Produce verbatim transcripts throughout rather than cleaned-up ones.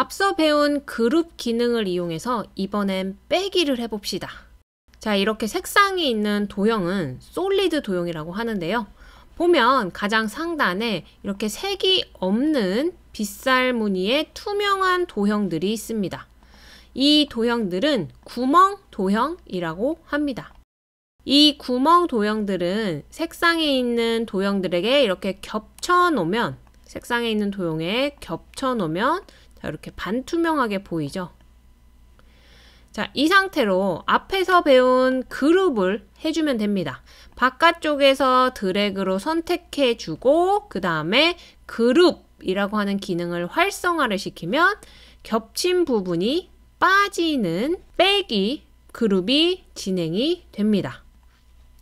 앞서 배운 그룹 기능을 이용해서 이번엔 빼기를 해봅시다. 자, 이렇게 색상이 있는 도형은 솔리드 도형이라고 하는데요. 보면 가장 상단에 이렇게 색이 없는 빗살 무늬의 투명한 도형들이 있습니다. 이 도형들은 구멍 도형이라고 합니다. 이 구멍 도형들은 색상에 있는 도형들에게 이렇게 겹쳐 놓으면, 색상에 있는 도형에 겹쳐 놓으면 자, 이렇게 반투명하게 보이죠. 자, 이 상태로 앞에서 배운 그룹을 해주면 됩니다. 바깥쪽에서 드래그로 선택해주고 그 다음에 그룹이라고 하는 기능을 활성화를 시키면 겹친 부분이 빠지는 빼기 그룹이 진행이 됩니다.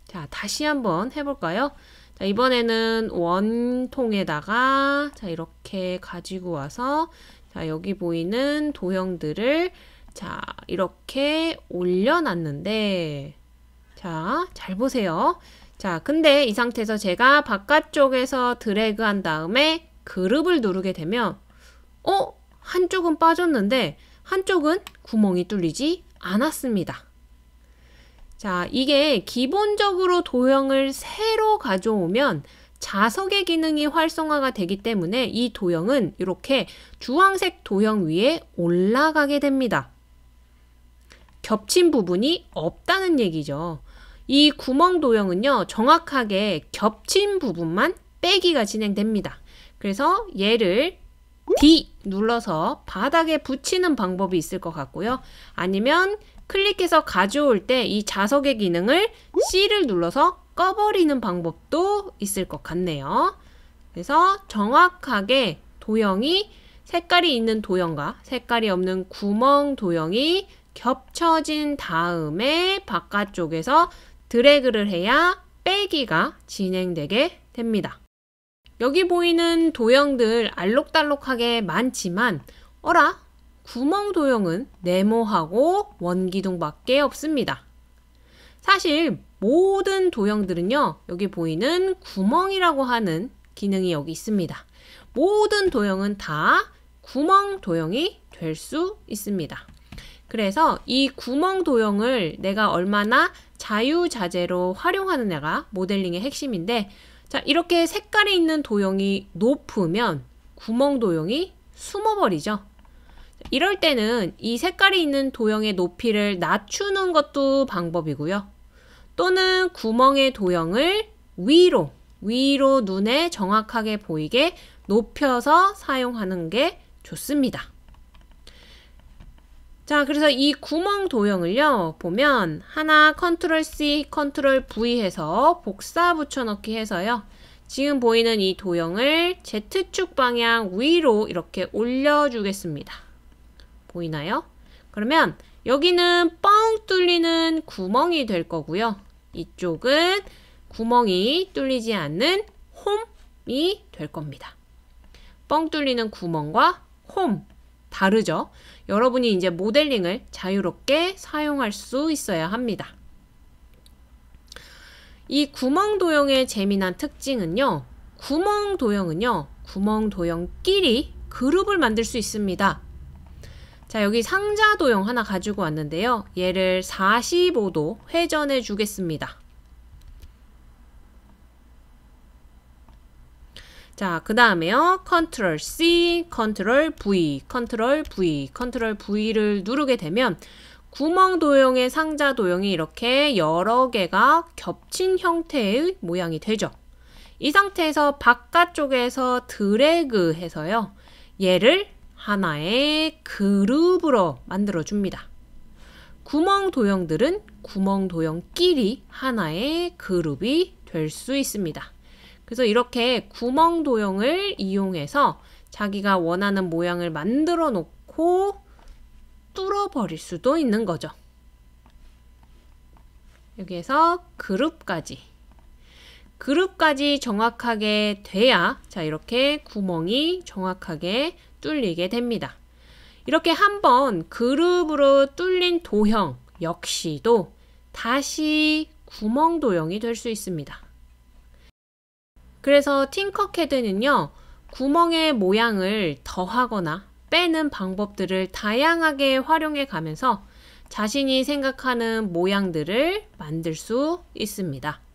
자, 다시 한번 해볼까요? 자, 이번에는 원통에다가 자, 이렇게 가지고 와서 자, 여기 보이는 도형들을 자, 이렇게 올려놨는데 자, 잘 보세요. 자, 근데 이 상태에서 제가 바깥쪽에서 드래그 한 다음에 그룹을 누르게 되면 어? 한쪽은 빠졌는데 한쪽은 구멍이 뚫리지 않았습니다. 자, 이게 기본적으로 도형을 새로 가져오면 자석의 기능이 활성화가 되기 때문에 이 도형은 이렇게 주황색 도형 위에 올라가게 됩니다. 겹친 부분이 없다는 얘기죠. 이 구멍 도형은요, 정확하게 겹친 부분만 빼기가 진행됩니다. 그래서 얘를 D 눌러서 바닥에 붙이는 방법이 있을 것 같고요. 아니면 클릭해서 가져올 때 이 자석의 기능을 C를 눌러서 꺼버리는 방법도 있을 것 같네요. 그래서 정확하게 도형이, 색깔이 있는 도형과 색깔이 없는 구멍 도형이 겹쳐진 다음에 바깥쪽에서 드래그를 해야 빼기가 진행되게 됩니다. 여기 보이는 도형들 알록달록하게 많지만 어라? 구멍 도형은 네모하고 원기둥밖에 없습니다. 사실 모든 도형들은요, 여기 보이는 구멍이라고 하는 기능이 여기 있습니다. 모든 도형은 다 구멍 도형이 될 수 있습니다. 그래서 이 구멍 도형을 내가 얼마나 자유자재로 활용하느냐가 모델링의 핵심인데, 자, 이렇게 색깔이 있는 도형이 높으면 구멍 도형이 숨어버리죠. 이럴 때는 이 색깔이 있는 도형의 높이를 낮추는 것도 방법이고요. 또는 구멍의 도형을 위로, 위로 눈에 정확하게 보이게 높여서 사용하는 게 좋습니다. 자, 그래서 이 구멍 도형을요, 보면 하나 컨트롤 C, 컨트롤 V 해서 복사 붙여넣기 해서요, 지금 보이는 이 도형을 Z축 방향 위로 이렇게 올려주겠습니다. 보이나요? 그러면 여기는 뻥 뚫리는 구멍이 될 거고요. 이쪽은 구멍이 뚫리지 않는 홈이 될 겁니다. 뻥 뚫리는 구멍과 홈, 다르죠? 여러분이 이제 모델링을 자유롭게 사용할 수 있어야 합니다. 이 구멍 도형의 재미난 특징은요, 구멍 도형은요, 구멍 도형끼리 그룹을 만들 수 있습니다. 자, 여기 상자 도형 하나 가지고 왔는데요. 얘를 사십오 도 회전해 주겠습니다. 자, 그 다음에요. 컨트롤 C, 컨트롤 V, 컨트롤 V, 컨트롤 V를 누르게 되면 구멍 도형의 상자 도형이 이렇게 여러 개가 겹친 형태의 모양이 되죠. 이 상태에서 바깥쪽에서 드래그 해서요, 얘를 하나의 그룹으로 만들어줍니다. 구멍 도형들은 구멍 도형끼리 하나의 그룹이 될 수 있습니다. 그래서 이렇게 구멍 도형을 이용해서 자기가 원하는 모양을 만들어 놓고 뚫어버릴 수도 있는 거죠. 여기에서 그룹까지. 그룹까지 정확하게 돼야 자, 이렇게 구멍이 정확하게 뚫리게 됩니다. 이렇게 한번 그룹으로 뚫린 도형 역시도 다시 구멍 도형이 될 수 있습니다. 그래서 팅커캐드는요, 구멍의 모양을 더하거나 빼는 방법들을 다양하게 활용해 가면서 자신이 생각하는 모양들을 만들 수 있습니다.